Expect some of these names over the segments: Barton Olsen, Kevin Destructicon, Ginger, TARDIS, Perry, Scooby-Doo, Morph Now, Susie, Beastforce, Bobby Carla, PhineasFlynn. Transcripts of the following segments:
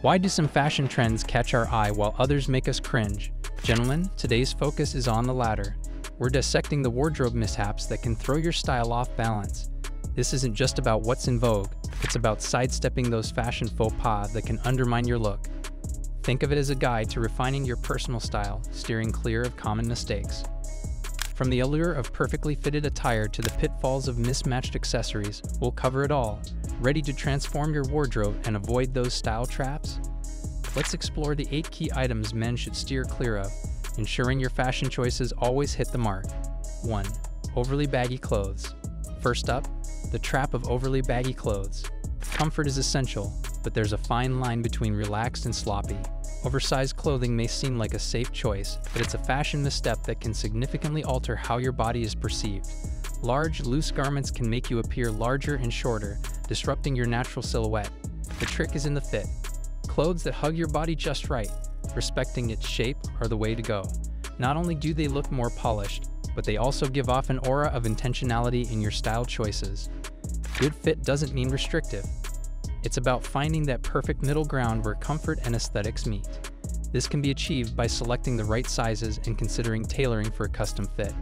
Why do some fashion trends catch our eye while others make us cringe? Gentlemen, today's focus is on the latter. We're dissecting the wardrobe mishaps that can throw your style off balance. This isn't just about what's in vogue, it's about sidestepping those fashion faux pas that can undermine your look. Think of it as a guide to refining your personal style, steering clear of common mistakes. From the allure of perfectly fitted attire to the pitfalls of mismatched accessories, we'll cover it all. Ready to transform your wardrobe and avoid those style traps? Let's explore the 8 key items men should steer clear of, ensuring your fashion choices always hit the mark. 1. Overly baggy clothes. First up, the trap of overly baggy clothes. Comfort is essential, but there's a fine line between relaxed and sloppy. Oversized clothing may seem like a safe choice, but it's a fashion misstep that can significantly alter how your body is perceived. Large, loose garments can make you appear larger and shorter, disrupting your natural silhouette. The trick is in the fit. Clothes that hug your body just right, respecting its shape, are the way to go. Not only do they look more polished, but they also give off an aura of intentionality in your style choices. Good fit doesn't mean restrictive. It's about finding that perfect middle ground where comfort and aesthetics meet. This can be achieved by selecting the right sizes and considering tailoring for a custom fit.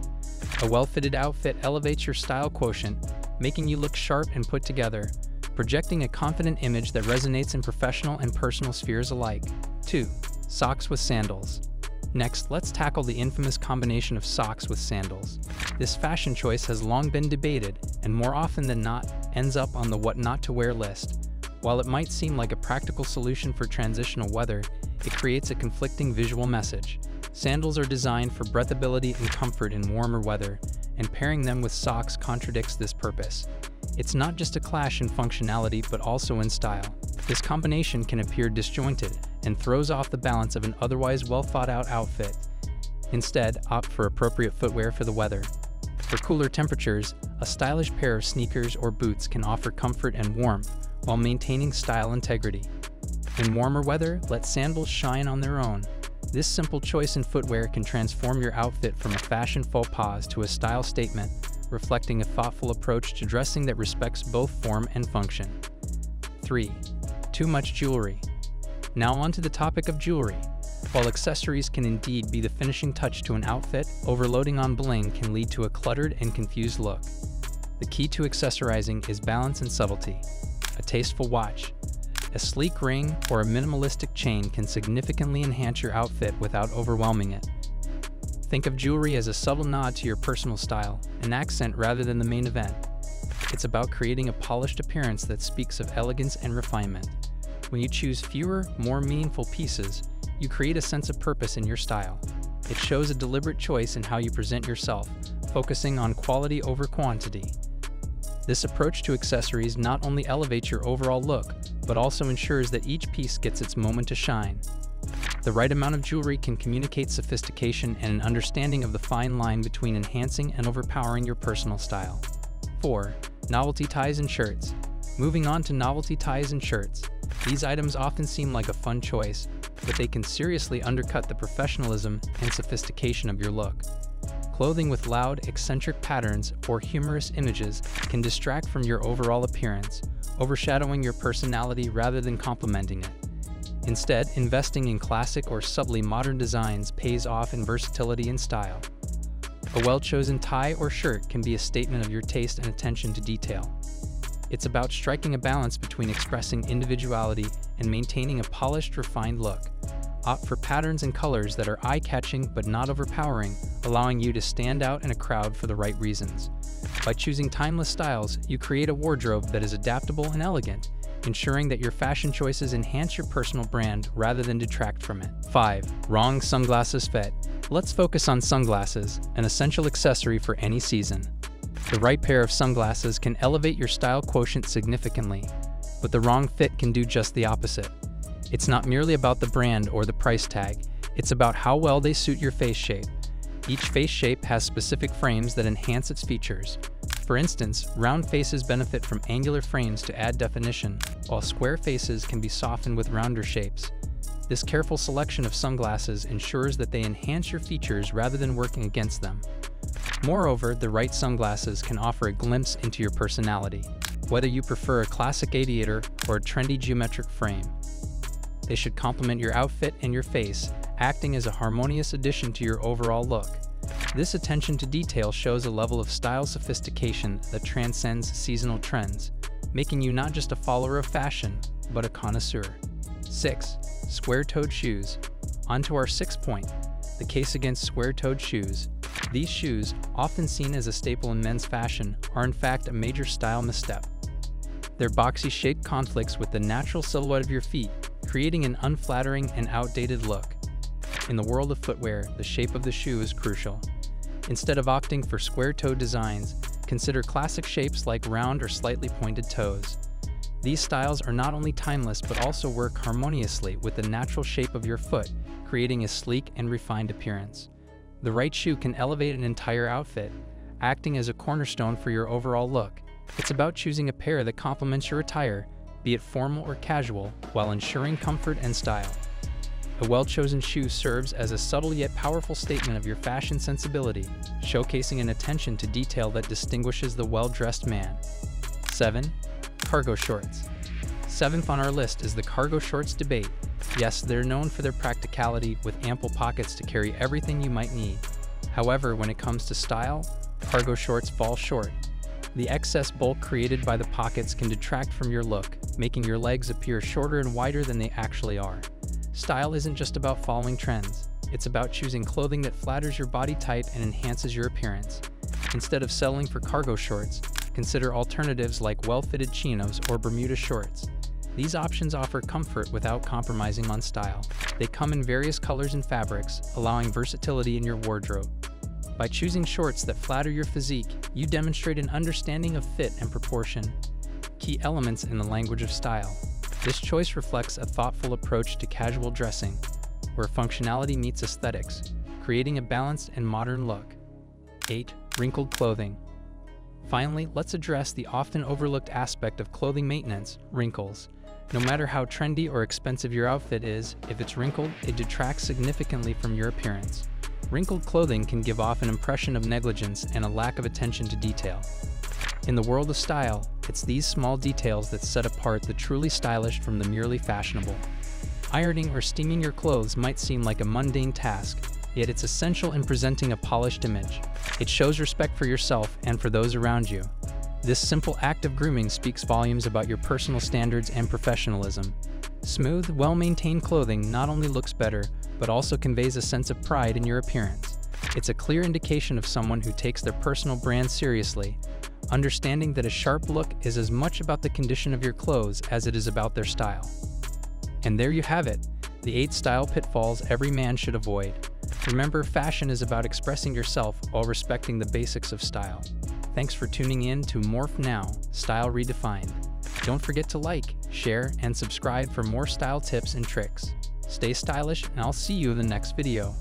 A well-fitted outfit elevates your style quotient, making you look sharp and put together, projecting a confident image that resonates in professional and personal spheres alike. 2. Socks with sandals. Next, let's tackle the infamous combination of socks with sandals. This fashion choice has long been debated, and more often than not, ends up on the what not to wear list. While it might seem like a practical solution for transitional weather, it creates a conflicting visual message. Sandals are designed for breathability and comfort in warmer weather, and pairing them with socks contradicts this purpose. It's not just a clash in functionality but also in style. This combination can appear disjointed and throws off the balance of an otherwise well-thought-out outfit. Instead, opt for appropriate footwear for the weather. For cooler temperatures, a stylish pair of sneakers or boots can offer comfort and warmth while maintaining style integrity. In warmer weather, let sandals shine on their own. This simple choice in footwear can transform your outfit from a fashion faux pas to a style statement, reflecting a thoughtful approach to dressing that respects both form and function. 3. Too much jewelry. Now onto the topic of jewelry. While accessories can indeed be the finishing touch to an outfit, overloading on bling can lead to a cluttered and confused look. The key to accessorizing is balance and subtlety. A tasteful watch, a sleek ring, or a minimalistic chain can significantly enhance your outfit without overwhelming it. Think of jewelry as a subtle nod to your personal style, an accent rather than the main event. It's about creating a polished appearance that speaks of elegance and refinement. When you choose fewer, more meaningful pieces, you create a sense of purpose in your style. It shows a deliberate choice in how you present yourself, focusing on quality over quantity. This approach to accessories not only elevates your overall look, but also ensures that each piece gets its moment to shine. The right amount of jewelry can communicate sophistication and an understanding of the fine line between enhancing and overpowering your personal style. 4. Novelty ties and shirts. Moving on to novelty ties and shirts. These items often seem like a fun choice, but they can seriously undercut the professionalism and sophistication of your look. Clothing with loud, eccentric patterns or humorous images can distract from your overall appearance, overshadowing your personality rather than complementing it. Instead, investing in classic or subtly modern designs pays off in versatility and style. A well-chosen tie or shirt can be a statement of your taste and attention to detail. It's about striking a balance between expressing individuality and maintaining a polished, refined look. Opt for patterns and colors that are eye-catching but not overpowering, allowing you to stand out in a crowd for the right reasons. By choosing timeless styles, you create a wardrobe that is adaptable and elegant, ensuring that your fashion choices enhance your personal brand rather than detract from it. 5. Wrong sunglasses fit. Let's focus on sunglasses, an essential accessory for any season. The right pair of sunglasses can elevate your style quotient significantly, but the wrong fit can do just the opposite. It's not merely about the brand or the price tag, it's about how well they suit your face shape. Each face shape has specific frames that enhance its features. For instance, round faces benefit from angular frames to add definition, while square faces can be softened with rounder shapes. This careful selection of sunglasses ensures that they enhance your features rather than working against them. Moreover, the right sunglasses can offer a glimpse into your personality, whether you prefer a classic aviator or a trendy geometric frame. They should complement your outfit and your face, acting as a harmonious addition to your overall look. This attention to detail shows a level of style sophistication that transcends seasonal trends, making you not just a follower of fashion, but a connoisseur. 6. Square-toed shoes. On to our sixth point, the case against square-toed shoes. These shoes, often seen as a staple in men's fashion, are in fact a major style misstep. Their boxy shape conflicts with the natural silhouette of your feet, creating an unflattering and outdated look. In the world of footwear, the shape of the shoe is crucial. Instead of opting for square-toed designs, consider classic shapes like round or slightly pointed toes. These styles are not only timeless but also work harmoniously with the natural shape of your foot, creating a sleek and refined appearance. The right shoe can elevate an entire outfit, acting as a cornerstone for your overall look. It's about choosing a pair that complements your attire, be it formal or casual, while ensuring comfort and style. A well-chosen shoe serves as a subtle yet powerful statement of your fashion sensibility, showcasing an attention to detail that distinguishes the well-dressed man. 7. Cargo shorts. Seventh on our list is the cargo shorts debate. Yes, they're known for their practicality with ample pockets to carry everything you might need. However, when it comes to style, cargo shorts fall short. The excess bulk created by the pockets can detract from your look, making your legs appear shorter and wider than they actually are. Style isn't just about following trends. It's about choosing clothing that flatters your body type and enhances your appearance. Instead of settling for cargo shorts, consider alternatives like well-fitted chinos or Bermuda shorts. These options offer comfort without compromising on style. They come in various colors and fabrics, allowing versatility in your wardrobe. By choosing shorts that flatter your physique, you demonstrate an understanding of fit and proportion, key elements in the language of style. This choice reflects a thoughtful approach to casual dressing, where functionality meets aesthetics, creating a balanced and modern look. 8. Wrinkled clothing. Finally, let's address the often overlooked aspect of clothing maintenance, wrinkles. No matter how trendy or expensive your outfit is, if it's wrinkled, it detracts significantly from your appearance. Wrinkled clothing can give off an impression of negligence and a lack of attention to detail. In the world of style, it's these small details that set apart the truly stylish from the merely fashionable. Ironing or steaming your clothes might seem like a mundane task, yet it's essential in presenting a polished image. It shows respect for yourself and for those around you. This simple act of grooming speaks volumes about your personal standards and professionalism. Smooth, well-maintained clothing not only looks better, but also conveys a sense of pride in your appearance. It's a clear indication of someone who takes their personal brand seriously, understanding that a sharp look is as much about the condition of your clothes as it is about their style. And there you have it, the 8 style pitfalls every man should avoid. Remember, fashion is about expressing yourself while respecting the basics of style. Thanks for tuning in to Morph Now, Style Redefined. Don't forget to like, share, and subscribe for more style tips and tricks. Stay stylish, and I'll see you in the next video.